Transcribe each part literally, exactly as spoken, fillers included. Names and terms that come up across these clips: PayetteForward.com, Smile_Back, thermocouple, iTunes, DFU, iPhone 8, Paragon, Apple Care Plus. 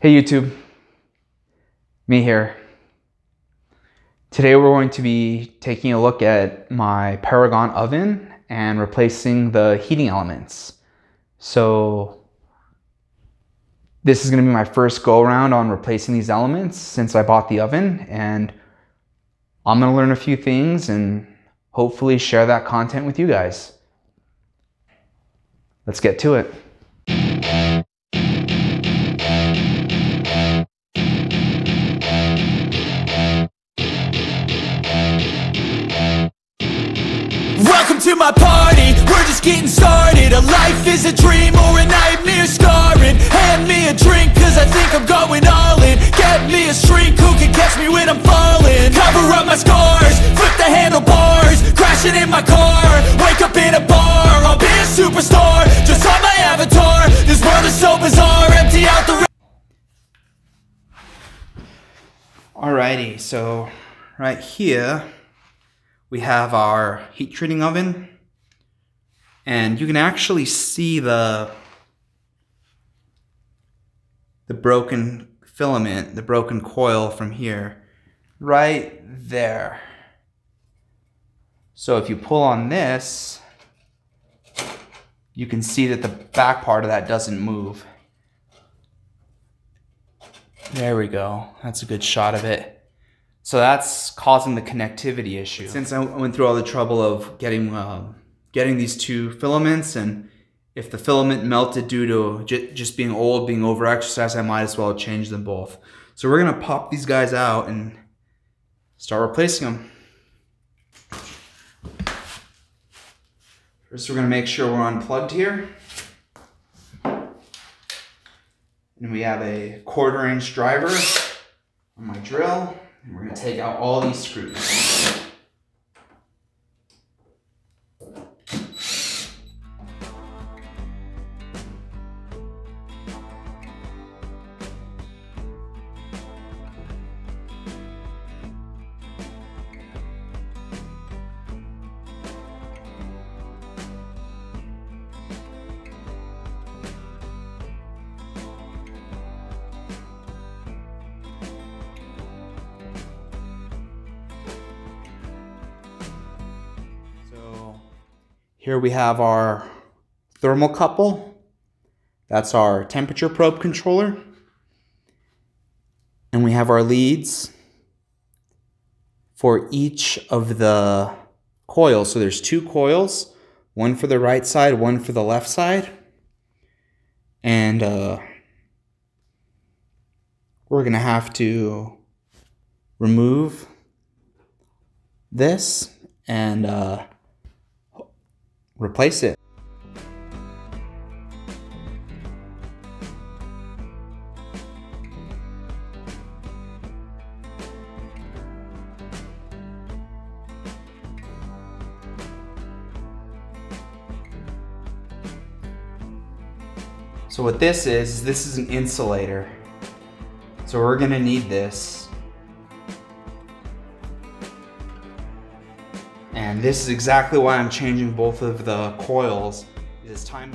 Hey YouTube, me here. Today we're going to be taking a look at my Paragon oven and replacing the heating elements. So this is going to be my first go around on replacing these elements since I bought the oven, and I'm going to learn a few things and hopefully share that content with you guys. Let's get to it. To my party, we're just getting started. A life is a dream or a nightmare scarring. Hand me a drink, cause I think I'm going all in. Get me a shrink who can catch me when I'm falling. Cover up my scars, flip the handlebars, crashing in my car, wake up in a bar. I'll be a superstar, just on my avatar. This world is so bizarre, empty out the Alrighty, so right here we have our heat treating oven, and you can actually see the, the broken filament, the broken coil from here, right there. So if you pull on this, you can see that the back part of that doesn't move. There we go, that's a good shot of it. So that's causing the connectivity issue. Since I went through all the trouble of getting uh, getting these two filaments, and if the filament melted due to j just being old, being overexercised, I might as well change them both. So we're gonna pop these guys out and start replacing them. First, we're gonna make sure we're unplugged here. And we have a quarter inch driver on my drill. And we're going to take out all these screws. Here we have our thermocouple. That's our temperature probe controller. And we have our leads for each of the coils. So there's two coils, one for the right side, one for the left side. And uh, we're gonna have to remove this and uh, replace it. So what this is, this is an insulator. So we're gonna need this. And this is exactly why I'm changing both of the coils. It's time.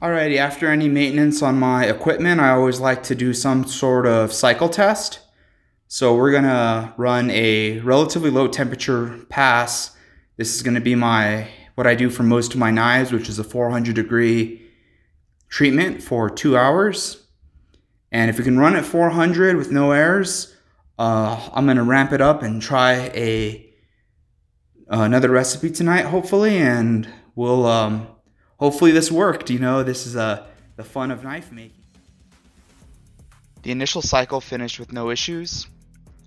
Alrighty, after any maintenance on my equipment, I always like to do some sort of cycle test. So we're gonna run a relatively low temperature pass. This is gonna be my, what I do for most of my knives, which is a four hundred degree treatment for two hours. And if we can run at four hundred with no errors, uh, I'm gonna ramp it up and try a another recipe tonight, hopefully, and we'll, um, hopefully this worked. You know, this is uh, the fun of knife making. The initial cycle finished with no issues.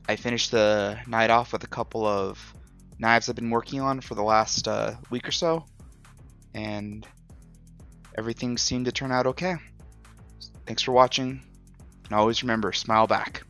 I finished the night off with a couple of knives I've been working on for the last uh, week or so, and everything seemed to turn out okay. Thanks for watching, and always remember, smile back.